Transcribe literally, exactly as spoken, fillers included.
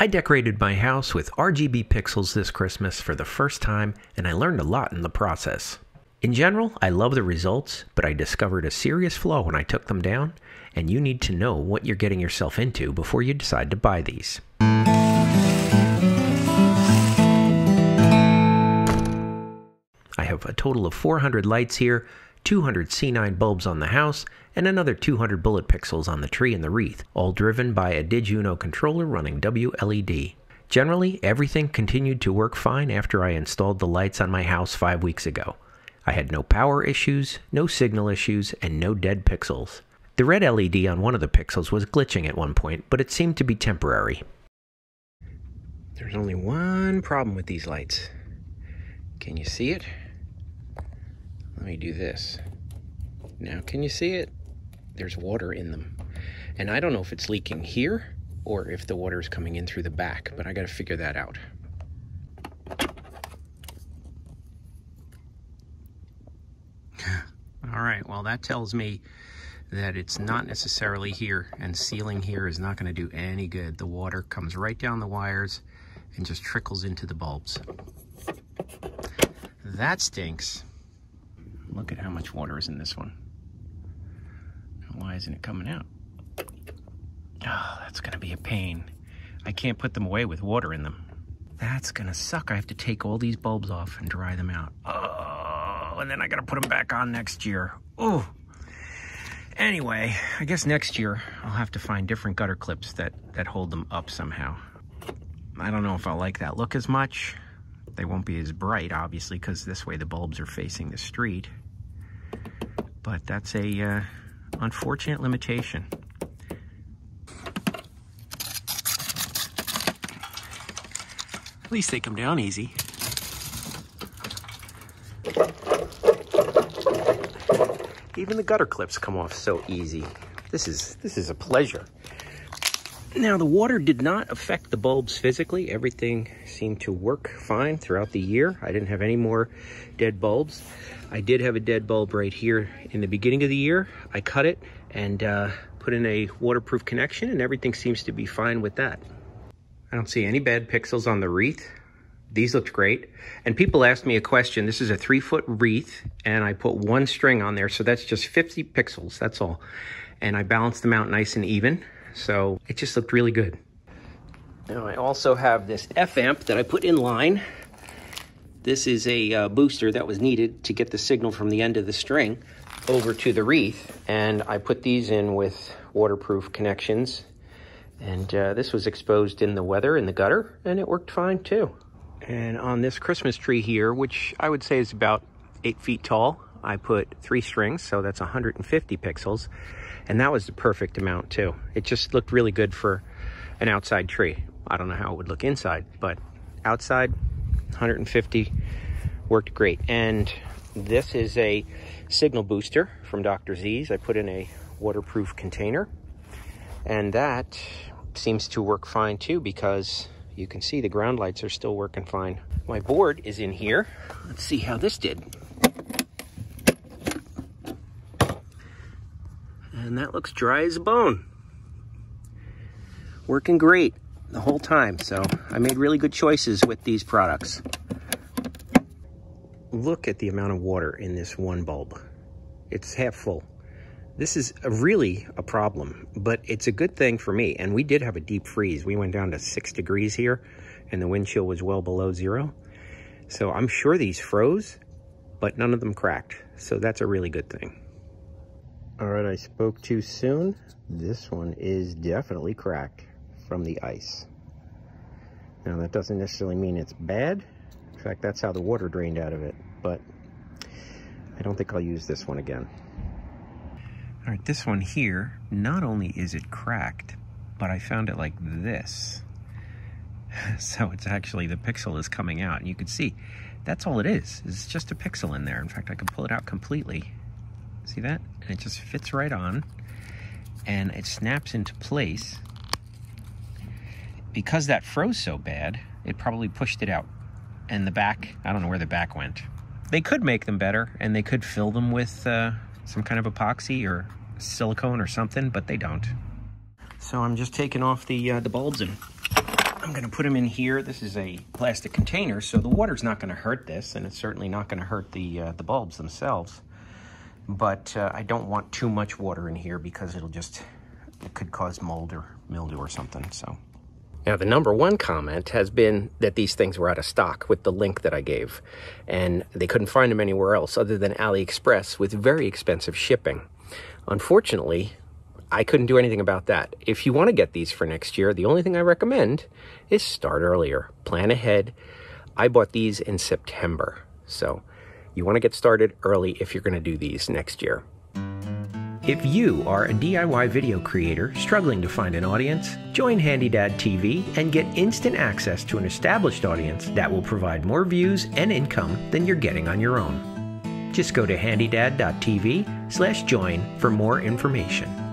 I decorated my house with R G B pixels this Christmas for the first time, and I learned a lot in the process. In general, I love the results, but I discovered a serious flaw when I took them down, and you need to know what you're getting yourself into before you decide to buy these. I have a total of four hundred lights here, two hundred C nine bulbs on the house, and another two hundred bullet pixels on the tree and the wreath, all driven by a DigiUno controller running W L E D. Generally, everything continued to work fine after I installed the lights on my house five weeks ago. I had no power issues, no signal issues, and no dead pixels. The red L E D on one of the pixels was glitching at one point, but it seemed to be temporary. There's only one problem with these lights. Can you see it? Let me do this. Now, can you see it? There's water in them. And I don't know if it's leaking here or if the water is coming in through the back, but I gotta figure that out. All right, well, that tells me that it's not necessarily here, and sealing here is not gonna do any good. The water comes right down the wires and just trickles into the bulbs. That stinks. Look at how much water is in this one. Now, why isn't it coming out? Oh, that's gonna be a pain. I can't put them away with water in them. That's gonna suck. I have to take all these bulbs off and dry them out. Oh, and then I gotta put them back on next year. Oh. Anyway, I guess next year I'll have to find different gutter clips that, that hold them up somehow. I don't know if I'll like that look as much. They won't be as bright, obviously, because this way the bulbs are facing the street. But that's a uh, unfortunate limitation. At least they come down easy. Even the gutter clips come off so easy. This is this is a pleasure. Now, the water did not affect the bulbs physically. Everything seemed to work fine throughout the year. I didn't have any more dead bulbs. I did have a dead bulb right here in the beginning of the year. I cut it and uh, put in a waterproof connection, and everything seems to be fine with that. I don't see any bad pixels on the wreath. These looked great. And people asked me a question. This is a three foot wreath, and I put one string on there, so that's just fifty pixels, that's all. And I balanced them out nice and even. So it just looked really good. Now I also have this F amp that I put in line. This is a uh, booster that was needed to get the signal from the end of the string over to the wreath. And I put these in with waterproof connections. And uh, this was exposed in the weather in the gutter, and it worked fine too. And on this Christmas tree here, which I would say is about eight feet tall, I put three strings, so that's one hundred fifty pixels, and that was the perfect amount too. It just looked really good for an outside tree. I don't know how it would look inside, but outside, one hundred fifty worked great. And this is a signal booster from Doctor Z's. I put in a waterproof container, and that seems to work fine too, because you can see the ground lights are still working fine. My board is in here. Let's see how this did. And that looks dry as a bone. Working great the whole time. So I made really good choices with these products. Look at the amount of water in this one bulb. It's half full. This is a really a problem, but it's a good thing for me. And we did have a deep freeze. We went down to six degrees here, and the wind chill was well below zero. So I'm sure these froze, but none of them cracked. So that's a really good thing. All right, I spoke too soon. This one is definitely cracked from the ice. Now, that doesn't necessarily mean it's bad. In fact, that's how the water drained out of it, but I don't think I'll use this one again. All right, this one here, not only is it cracked, but I found it like this. So it's actually, the pixel is coming out, and you can see, that's all it is. It's just a pixel in there. In fact, I can pull it out completely. See that? And it just fits right on, and it snaps into place. Because that froze so bad, it probably pushed it out. And the back, I don't know where the back went. They could make them better, and they could fill them with uh, some kind of epoxy or silicone or something, but they don't. So I'm just taking off the, uh, the bulbs, and I'm gonna put them in here. This is a plastic container, so the water's not gonna hurt this, and it's certainly not gonna hurt the, uh, the bulbs themselves. But uh, I don't want too much water in here because it'll just, it could cause mold or mildew or something, so. Now, the number one comment has been that these things were out of stock with the link that I gave, and they couldn't find them anywhere else other than AliExpress with very expensive shipping. Unfortunately, I couldn't do anything about that. If you want to get these for next year, the only thing I recommend is start earlier. Plan ahead. I bought these in September, so you want to get started early if you're going to do these next year. If you are a D I Y video creator struggling to find an audience, join HandyDadTV and get instant access to an established audience that will provide more views and income than you're getting on your own. Just go to handydad dot T V slash join for more information.